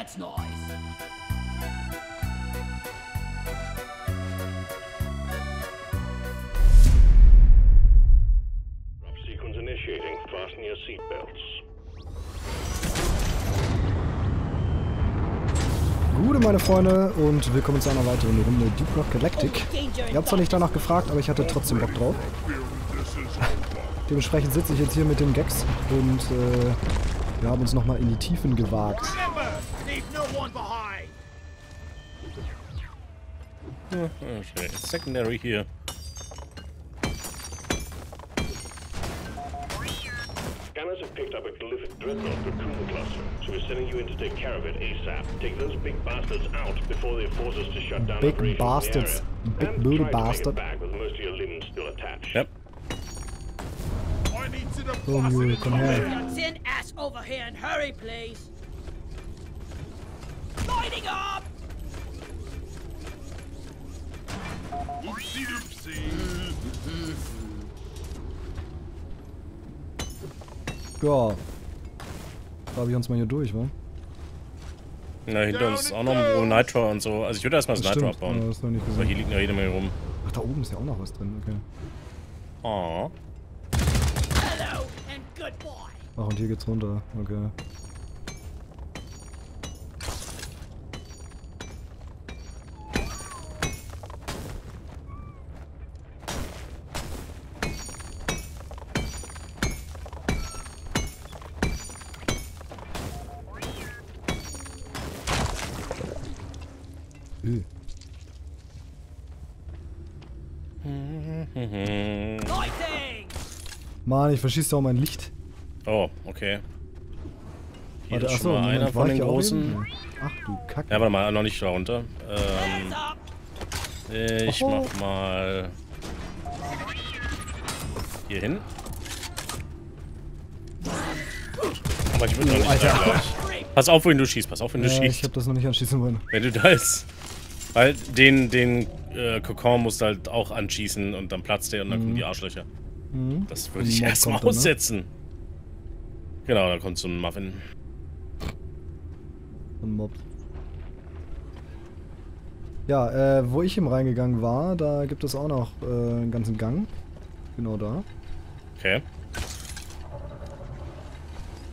That's nice. Drop sequence initiating. Fasten your seatbelts. Gute, meine Freunde, und willkommen zu einer weiteren Runde Deep Rock Galactic. Ihr habt zwar nicht danach gefragt, aber ich hatte trotzdem Bock drauf. Dementsprechend sitze ich jetzt hier mit dem Gex und wir haben uns nochmal in die Tiefen gewagt. Okay, Secondary hier. Scanners have picked up a glyphic dreadnought cocoon cluster, so we're sending you in to take care of it ASAP. Take those big bastards out before they force us to shut down. Big bastards, big booty bastard. Yep. So, Mule, komm her. Ja. Da habe ich uns mal hier durch, wa? Na, hinter uns auch noch ein Nitro und so. Also ich würde erstmal das Nitro abbauen. Das noch nicht so, hier liegt ja jede Menge rum. Ach, da oben ist ja auch noch was drin, okay. Oh. Ach, und hier geht's runter, okay. Mann, ich verschieße auch mein Licht. Oh, okay. Hier warte, ist achso, schon mal einer von den Großen. Ach du Kacke. Ja, warte mal, noch nicht da runter. Ich mach mal... hier hin. Aber ich würde noch nicht da, glaub ich. Pass auf, wohin du schießt, pass auf, wohin du schießt. Ich hab das noch nicht anschießen wollen. Wenn du da ist. Weil den Kokon musst du halt auch anschießen und dann platzt der und dann kommen die Arschlöcher. Mhm. Das würde ich erstmal aussetzen. Ne? Genau, da kommt so ein Muffin. Ein Mob. Ja, wo ich eben reingegangen war, da gibt es auch noch einen ganzen Gang. Genau da. Okay.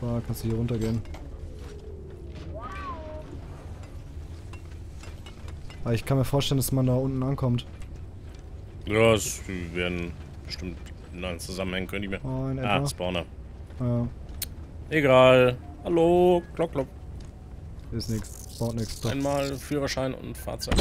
Da kannst du hier runtergehen. Aber ich kann mir vorstellen, dass man da unten ankommt. Ja, es werden bestimmt nein, zusammenhängen können die mir. Oh, ah, Spawner. Ja. Egal. Hallo. Glock, glock. Ist nix. Baut nix. Doch. Einmal Führerschein und Fahrzeug.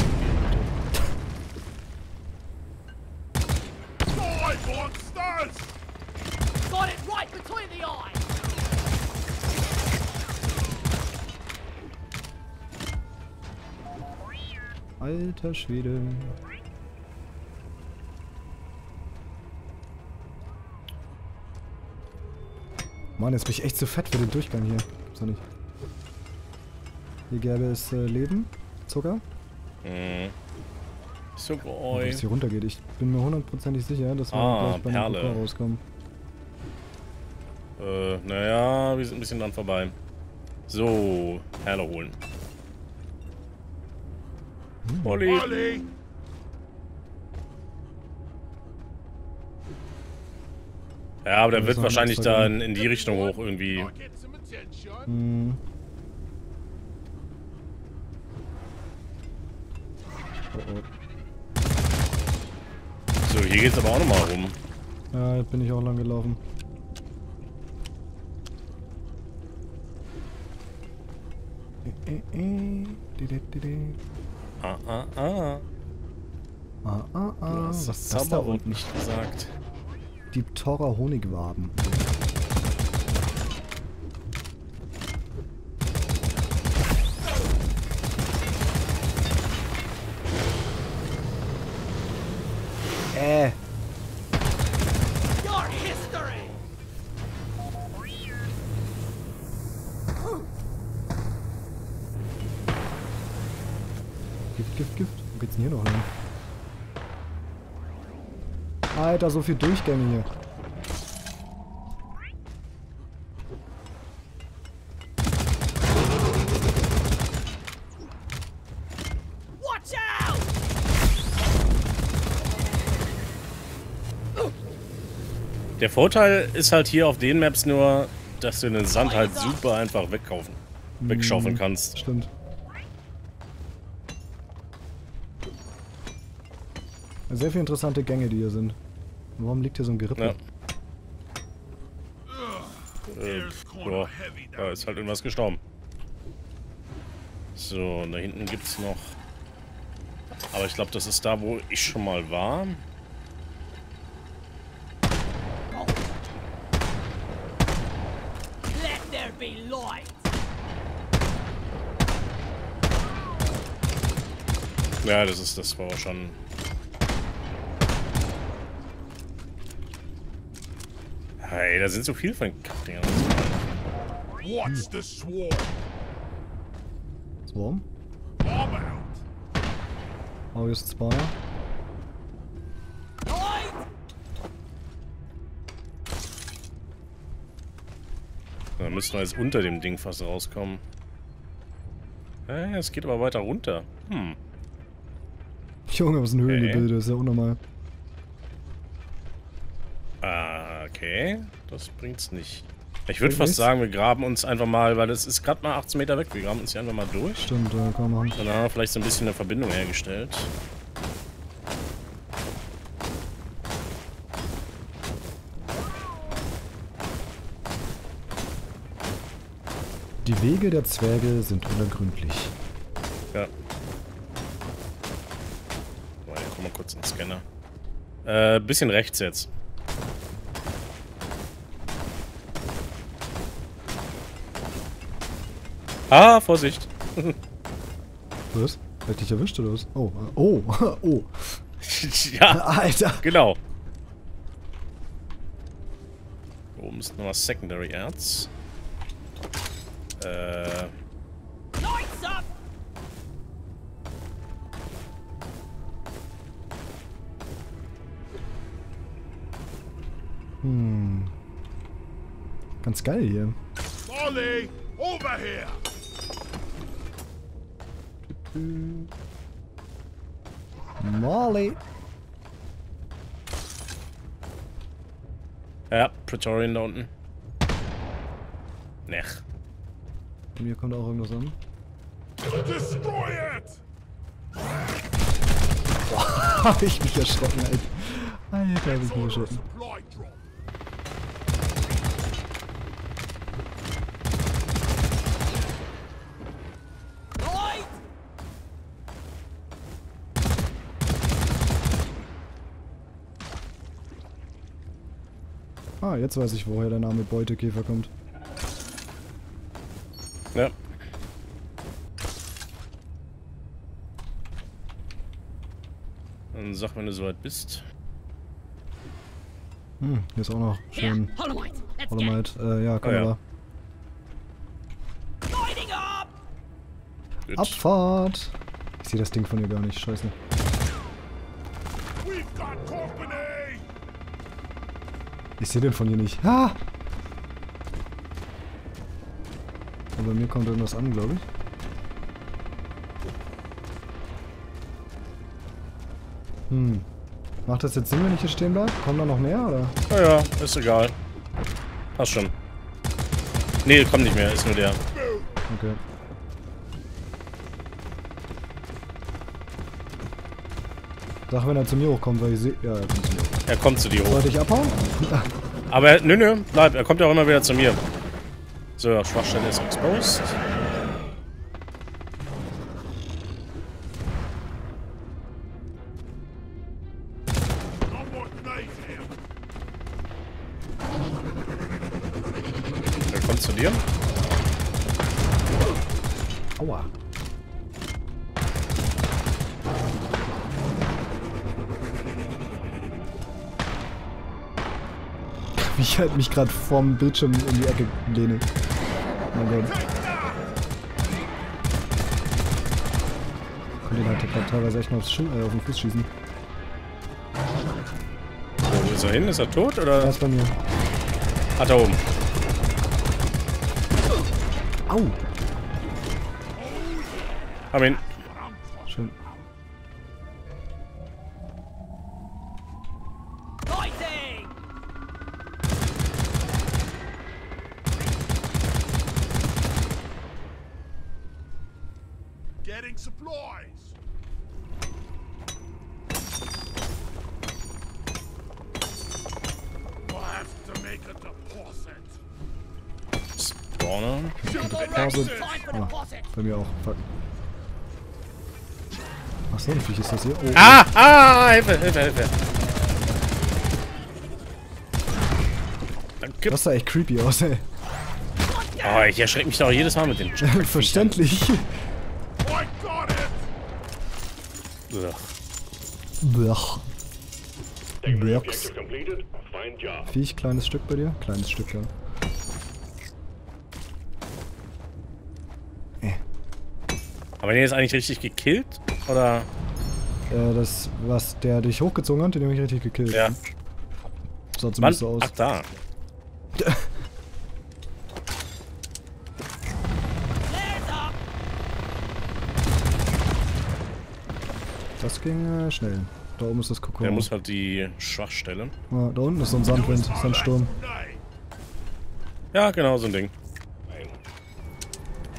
Alter Schwede. Mann, jetzt bin ich echt zu fett für den Durchgang hier. Gibt's doch nicht. Hier gäbe es Leben, Zucker. Zucker, oi. Wenn es hier runter geht, ich bin mir hundertprozentig sicher, dass wir gleich bei der Gruppe rauskommen. Naja, wir sind ein bisschen dran vorbei. So, Perle holen. Olli! Olli. Ja, aber der wird wahrscheinlich dann in die Richtung hoch irgendwie. Hm. Oh, oh. So, hier geht's aber auch nochmal rum. Ja, bin ich auch lang gelaufen. Was ist das da unten nicht gesagt? Die Torra Honigwaben. Gift. Wo geht's denn hier noch hin? Alter, so viel Durchgänge hier. Der Vorteil ist halt hier auf den Maps nur, dass du den Sand halt super einfach wegschaufeln kannst. Stimmt. Sehr viele interessante Gänge, die hier sind. Warum liegt hier so ein Gerippe? Ja. Boah, da ist halt irgendwas gestorben. So, und da hinten gibt's noch... Aber ich glaube, das ist da, wo ich schon mal war. Ja, das war schon... Hey, da sind so viel von den Kackdingern. What's the swarm? Swarm? Oh, hier ist Spawner. Da müssen wir jetzt unter dem Ding fast rauskommen. Es geht aber weiter runter. Hm. Junge, was sind Höhlengebilde? Das ist ja unnormal. Okay, das bringt's nicht. Ich würde fast sagen, wir graben uns einfach mal, weil es ist gerade mal 18 Meter weg, wir graben uns hier einfach mal durch. Stimmt, da kann man. Dann haben wir vielleicht so ein bisschen eine Verbindung hergestellt. Die Wege der Zwerge sind unergründlich. Ja. So, hier guck mal kurz in den Scanner. Bisschen rechts jetzt. Ah, Vorsicht! Was? Hätte ich dich erwischt oder was? Oh, oh, oh! Ja, Alter! Genau! Da oben ist nochmal Secondary Erz. Hm. Ganz geil hier. Molly, over here! Molly! Ja, Praetorian da unten. Nech. Bei mir kommt auch irgendwas an. Destroy it! Boah, hab ich mich erschrocken, Alter. Alter, hab ich mich erschrocken. Ah, jetzt weiß ich, woher der Name Beutekäfer kommt. Ja. Dann sag, wenn du soweit bist. Hm, hier ist auch noch schön. Holomite. Ja, komm mal. Ja. Abfahrt! Ich sehe das Ding von hier gar nicht, scheiße. Ich sehe den von hier nicht. Ah! Aber mir kommt irgendwas an, glaube ich. Hm. Macht das jetzt Sinn, wenn ich hier stehen bleibe? Kommen da noch mehr, oder? Naja, ist egal. Passt schon. Nee, kommt nicht mehr, ist nur der. Okay. Sag, wenn er zu mir hochkommt, weil ich sehe... Ja, er kommt zu mir hoch. Er kommt zu dir hoch. Sollte ich abhauen? Aber er, nö, bleib. Er kommt ja auch immer wieder zu mir. So, ja, Schwachstelle ist exposed. Er kommt zu dir. Aua. Ich halte mich gerade vom Bildschirm in die Ecke lehne. Mein Gott. Ich konnte den halt teilweise echt mal auf den Fuß schießen. Wo ist er hin? Ist er tot oder? Er ist bei mir. Ah, da oben. Au! Hab ihn. Schön. getting supplies. We'll have to make a deposit. Spawner? Deposit. Ah, bei mir auch. Fuck. Ach so, natürlich ist das hier. Oh. Ah! Ah! Hilfe! Hilfe! Hilfe! Das sah echt creepy aus, ey. Oh, ich erschrecke mich doch jedes Mal mit dem. Verständlich. Blech. Blechs. Viech, kleines Stück bei dir? Kleines Stück, ja. Aber den ist eigentlich richtig gekillt? Oder? Das, was der dich hochgezogen hat, den habe ich richtig gekillt. Ja. Sah zumindest so aus. Ach, da. Das ging schnell. Da oben ist das Kokon. Der muss halt die Schwachstelle. Ja, da unten ist so ein Sandwind, Sandsturm. Ja, genau, so ein Ding.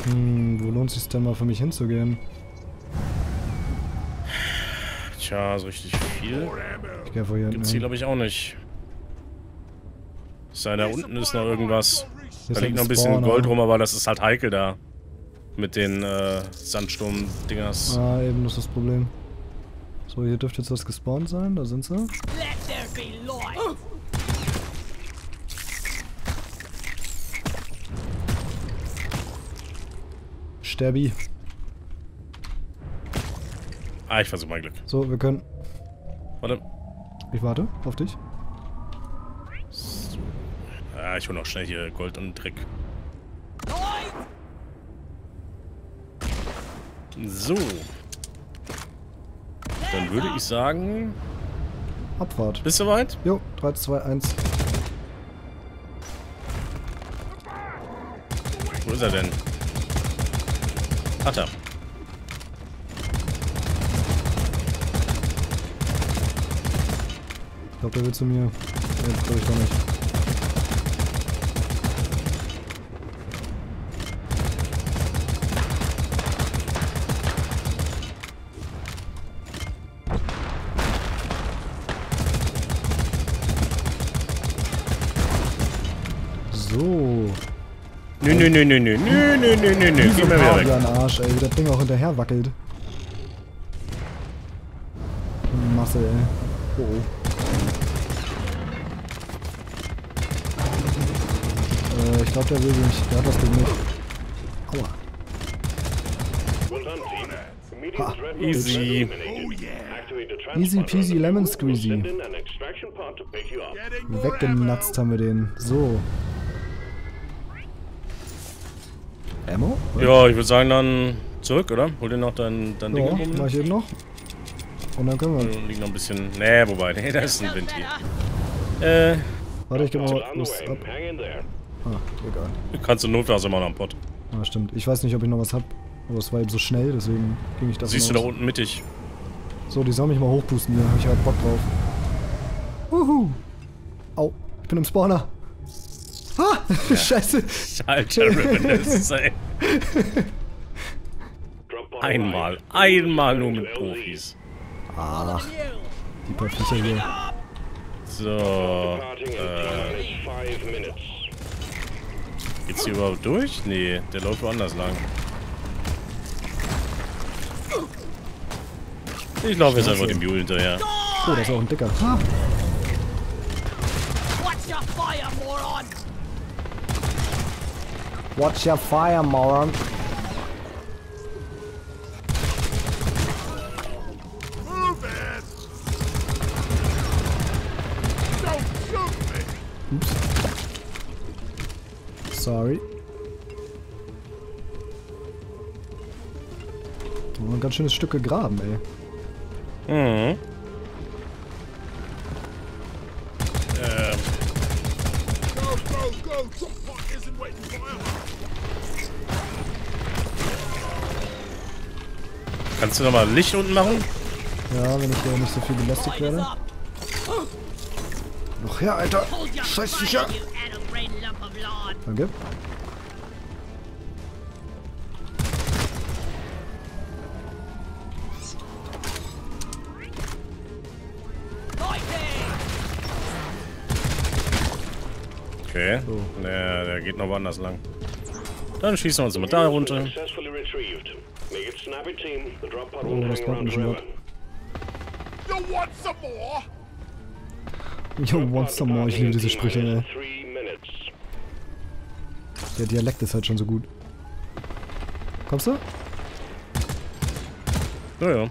Hm, wo lohnt es sich denn mal für mich hinzugehen? Tja, so richtig viel. Ich gehe vor hier hinten. Gibt's hier, glaube ich, auch nicht. Sei da unten ist noch irgendwas. Da liegt noch ein bisschen Gold rum, aber das ist halt heikel da. Mit den Sandsturm-Dingers. Ah, eben, das ist das Problem. So, hier dürfte jetzt was gespawnt sein, da sind sie. Stabby. Ah, ich versuche mein Glück. So, wir können... Warte. Ich warte auf dich. So. Ah, ich hol noch schnell hier Gold und einen Trick. So. Dann würde ich sagen... Abfahrt. Bist du weit? Jo, 3, 2, 1. Wo ist er denn? Ach da. Ich glaube, der will zu mir. Jetzt glaube ich doch nicht. So. Nö. Geh mir weg. Ein Arsch, ey, wie das Ding auch hinterher wackelt. Masse, ey. Oh. Ich glaube, der will nicht. Der hat das Ding nicht. Aua. Ha, easy. Easy peasy lemon squeezy. Weggenutzt haben wir den. So. Ammo? Oder? Ja, ich würde sagen, dann zurück, oder? Hol dir noch dein Ding rum. Ja, mach ich eben noch. Und dann können wir... Dann liegt noch ein bisschen... Nee, wobei, nee, da ist ein Ventil. Warte, ich geh mal was ab. Ah, egal. Du kannst in Notfall immer noch einen Pott. Ah, stimmt. Ich weiß nicht, ob ich noch was hab. Aber es war eben so schnell, deswegen ging ich das Siehst du da unten mittig. So, die sollen mich mal hochpusten hier. Hab ich halt Bock drauf. Wuhu! Au, ich bin im Spawner. Ah! Ja. Scheiße! Alter Reminisce, ey. Einmal nur mit Profis. Ach, die paar Viecher hier. So, geht's hier überhaupt durch? Nee, der läuft woanders lang. Ich laufe jetzt einfach dem Mule hinterher. Oh, das ist auch ein dicker. Ha. Watch your fire, moron. Move it. Don't shoot me. Oops. Sorry. Oh, ein ganz schönes Stück gegraben, ey. Mhm. Kannst du nochmal Licht unten machen? Ja, wenn ich da nicht so viel belastet werde. Noch her, Alter! Scheiß Viecher! Danke. Okay. So. Naja, der geht noch woanders lang. Dann schießen wir uns immer da runter. Oh, das macht mich schon was. You want some more? Ich liebe diese Sprüche, ey. Der Dialekt ist halt schon so gut. Kommst du? Naja.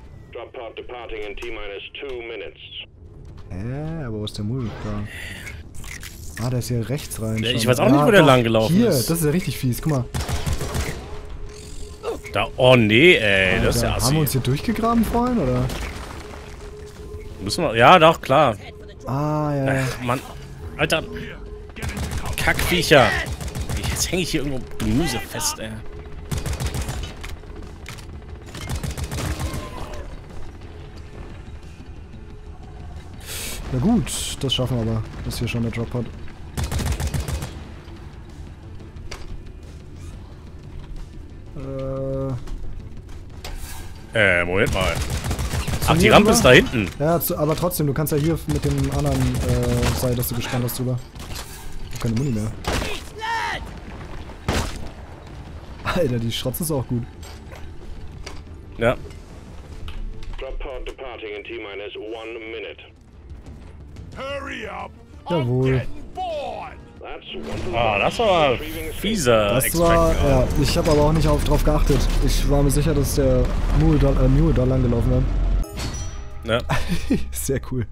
Aber wo ist der Musik da? Ah, der ist hier rechts rein. Ich weiß auch nicht, wo der lang gelaufen ist. Hier, das ist ja richtig fies, guck mal. Da, oh nee, ey, Alter, das ist ja assi. Haben wir uns hier durchgegraben, Freund, oder? Müssen wir, ja, doch, klar. Ah, ja, ja. Ach, Mann. Alter. Kackviecher. Jetzt hänge ich hier irgendwo Gemüse fest, ey. Na gut, das schaffen wir aber. Das ist hier schon der Drop-Pod. Moment mal. Ach, die Rampe ist da hinten. Ja, aber trotzdem, du kannst ja hier mit dem anderen Seil, dass du gespannt hast, drüber. Ich hab keine Muni mehr. Alter, die Schrotz ist auch gut. Ja. Jawohl. Ah, das war fieser. Das war, ja, ich habe aber auch nicht drauf geachtet. Ich war mir sicher, dass der Mule da lang gelaufen hat. Ja. Sehr cool.